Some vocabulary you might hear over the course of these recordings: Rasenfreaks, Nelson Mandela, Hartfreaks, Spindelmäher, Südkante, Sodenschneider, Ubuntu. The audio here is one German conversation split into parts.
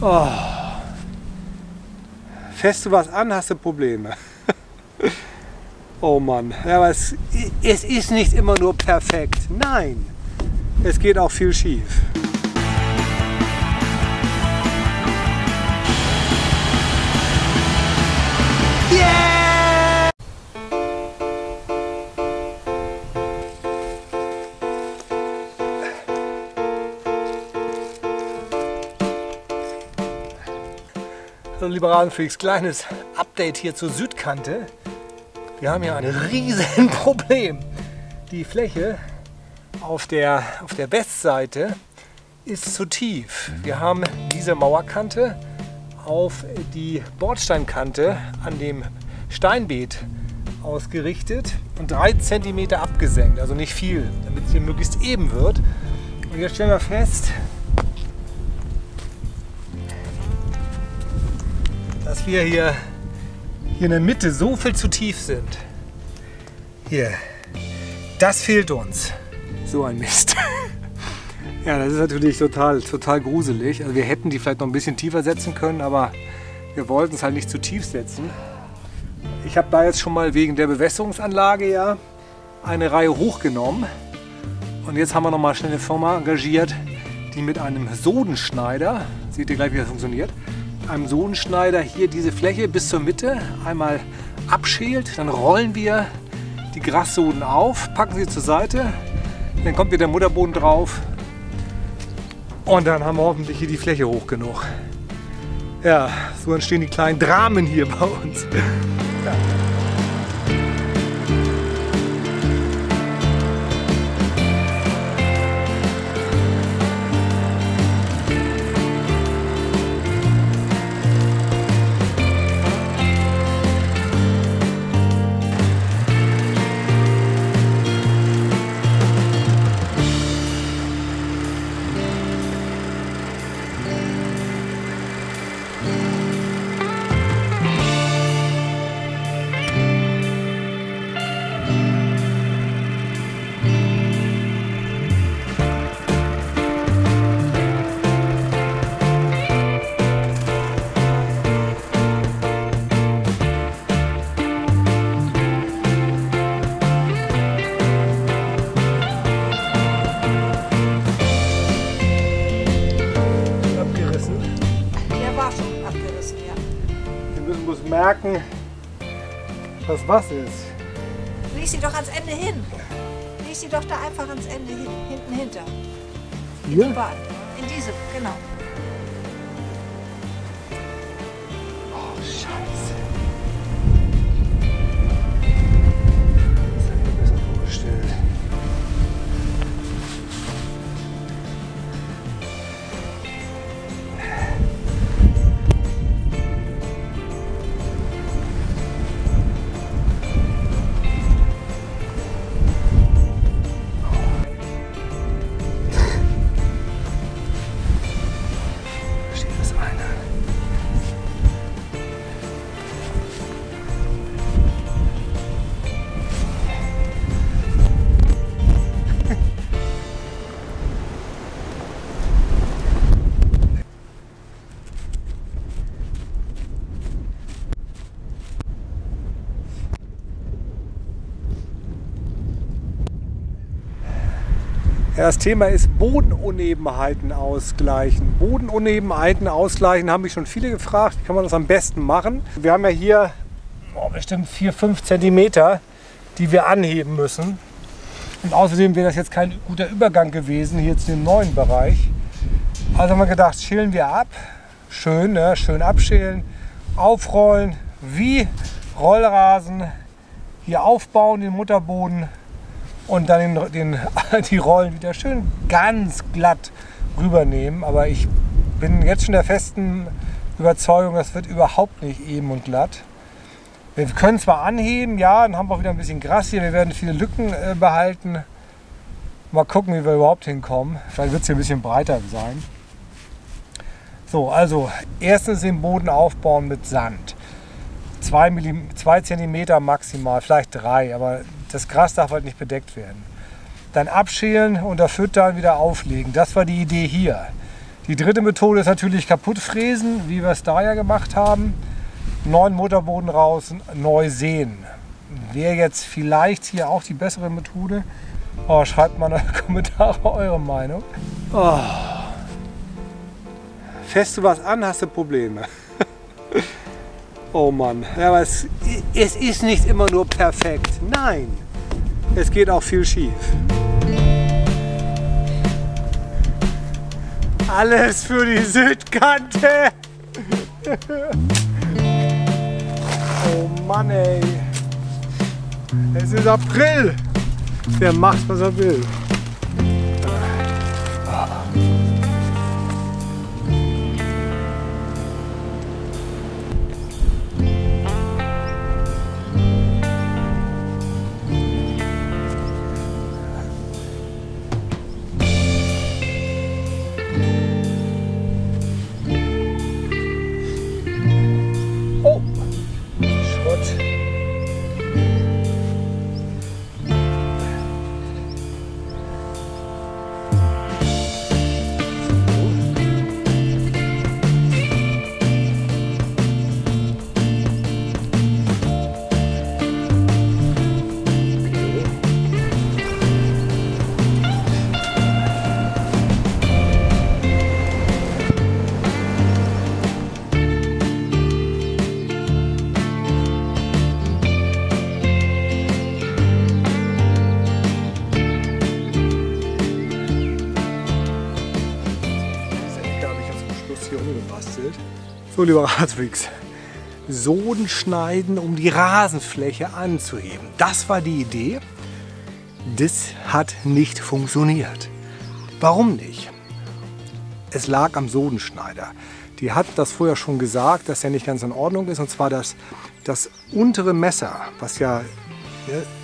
Oh. Fährst du was an, hast du Probleme. Oh Mann, ja, aber es ist nicht immer nur perfekt. Nein, es geht auch viel schief. Yeah! Hallo liebe Rasenfreaks, kleines Update hier zur Südkante. Wir haben hier ein riesen Problem. Die Fläche auf der Westseite ist zu tief. Wir haben diese Mauerkante auf die Bordsteinkante an dem Steinbeet ausgerichtet und 3 cm abgesenkt, also nicht viel, damit es hier möglichst eben wird. Und jetzt stellen wir fest, dass wir hier in der Mitte so viel zu tief sind. Hier, das fehlt uns. So ein Mist. Ja, das ist natürlich total gruselig. Also wir hätten die vielleicht noch ein bisschen tiefer setzen können, aber wir wollten es halt nicht zu tief setzen. Ich habe da jetzt schon mal wegen der Bewässerungsanlage ja eine Reihe hochgenommen. Und jetzt haben wir noch mal schnell eine Firma engagiert, die mit einem Sodenschneider, seht ihr gleich, wie das funktioniert, einem Sodenschneider hier diese Fläche bis zur Mitte einmal abschält. Dann rollen wir die Grassoden auf, packen sie zur Seite, dann kommt wieder der Mutterboden drauf und dann haben wir hoffentlich hier die Fläche hoch genug. Ja, so entstehen die kleinen Dramen hier bei uns. Ja. Merken, dass was ist. Leg sie doch ans Ende hin. Leg sie doch da einfach ans Ende hin, hinten hinter. Hier? In diese, genau. Oh, Scheiße. Das habe ich mir besser vorgestellt. Ja, das Thema ist Bodenunebenheiten ausgleichen. Bodenunebenheiten ausgleichen haben mich schon viele gefragt, wie kann man das am besten machen. Wir haben ja hier bestimmt 4-5 cm, die wir anheben müssen. Und außerdem wäre das jetzt kein guter Übergang gewesen hier zu dem neuen Bereich. Also haben wir gedacht, schälen wir ab. Schön, ne? Schön abschälen, aufrollen, wie Rollrasen, hier aufbauen, den Mutterboden. Und dann die Rollen wieder schön ganz glatt rübernehmen. Aber ich bin jetzt schon der festen Überzeugung, das wird überhaupt nicht eben und glatt. Wir können zwar anheben, ja, dann haben wir auch wieder ein bisschen Gras hier. Wir werden viele Lücken behalten. Mal gucken, wie wir überhaupt hinkommen. Vielleicht wird es hier ein bisschen breiter sein. So, also erstens den Boden aufbauen mit Sand. 2 cm maximal, vielleicht 3, aber das Gras darf halt nicht bedeckt werden. Dann abschälen, unterfüttern, wieder auflegen. Das war die Idee hier. Die dritte Methode ist natürlich kaputt fräsen, wie wir es da ja gemacht haben. Neuen Motorboden raus, neu säen. Wäre jetzt vielleicht hier auch die bessere Methode. Oh, schreibt mal in die Kommentare eure Meinung. Oh. Fährst du was an, hast du Probleme. Oh Mann, ja, aber es ist nicht immer nur perfekt. Nein, es geht auch viel schief. Alles für die Südkante. Oh Mann, ey. Es ist April. Der macht, was er will. So, liebe Hartfreaks, Soden schneiden, um die Rasenfläche anzuheben. Das war die Idee. Das hat nicht funktioniert. Warum nicht? Es lag am Sodenschneider. Die hat das vorher schon gesagt, dass er nicht ganz in Ordnung ist. Und zwar, dass das untere Messer, was ja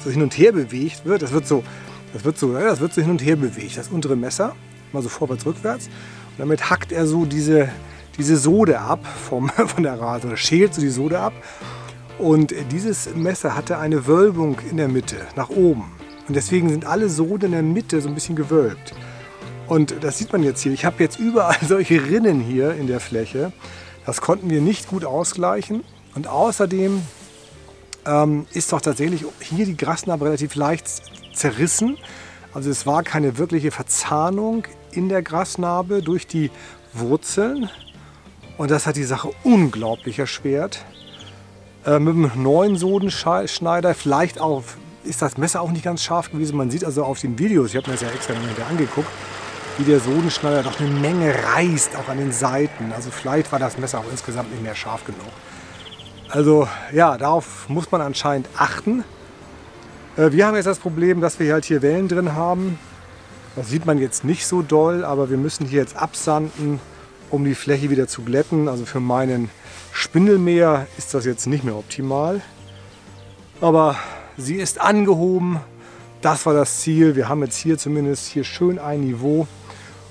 so hin und her bewegt wird, das wird so hin und her bewegt. Das untere Messer, mal so vorwärts, rückwärts. Und damit hackt er so diese Sode ab von der Rasen, oder schält so die Sode ab. Und dieses Messer hatte eine Wölbung in der Mitte, nach oben. Und deswegen sind alle Soden in der Mitte so ein bisschen gewölbt. Und das sieht man jetzt hier. Ich habe jetzt überall solche Rinnen hier in der Fläche. Das konnten wir nicht gut ausgleichen. Und außerdem ist doch tatsächlich hier die Grasnarbe relativ leicht zerrissen. Also es war keine wirkliche Verzahnung in der Grasnarbe durch die Wurzeln. Und das hat die Sache unglaublich erschwert. Mit einem neuen Sodenschneider, vielleicht auch, ist das Messer auch nicht ganz scharf gewesen. Man sieht also auf den Videos, ich habe mir das ja extra angeguckt, wie der Sodenschneider doch eine Menge reißt, auch an den Seiten. Also vielleicht war das Messer auch insgesamt nicht mehr scharf genug. Also ja, darauf muss man anscheinend achten. Wir haben jetzt das Problem, dass wir halt hier Wellen drin haben. Das sieht man jetzt nicht so doll, aber wir müssen hier jetzt absanden, um die Fläche wieder zu glätten. Also für meinen Spindelmäher ist das jetzt nicht mehr optimal. Aber sie ist angehoben. Das war das Ziel. Wir haben jetzt hier zumindest hier schön ein Niveau.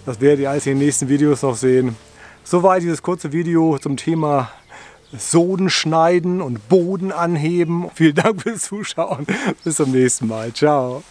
Das werdet ihr alles in den nächsten Videos noch sehen. Soweit dieses kurze Video zum Thema Soden schneiden und Boden anheben. Vielen Dank fürs Zuschauen. Bis zum nächsten Mal. Ciao.